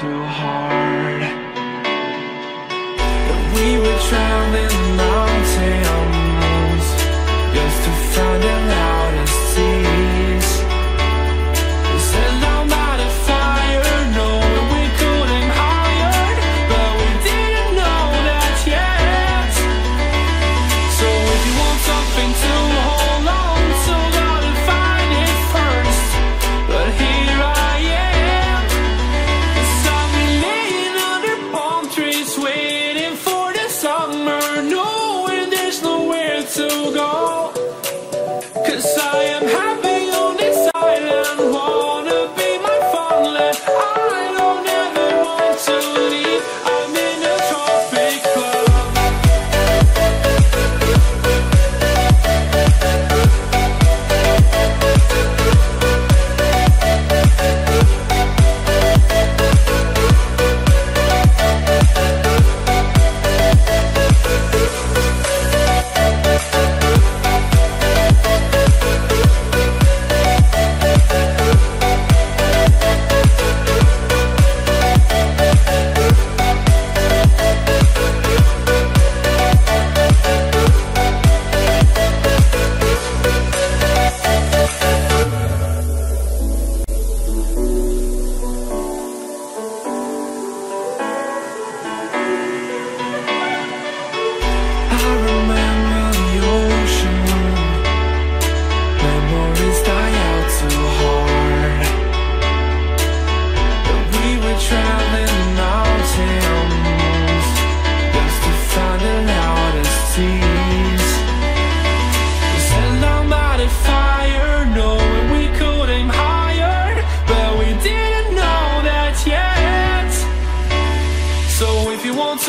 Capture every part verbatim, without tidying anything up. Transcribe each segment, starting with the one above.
through hard. That we were traveling mountain moons just to find the loudest seas. We said no matter fire, no, we couldn't iron, but we didn't know that yet. So if you want something to hold on, so gotta find it first. But here I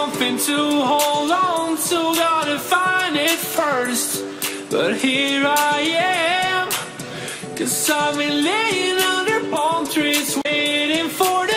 something to hold on to, gotta find it first. But here I am, 'cause I've been laying under palm trees waiting for the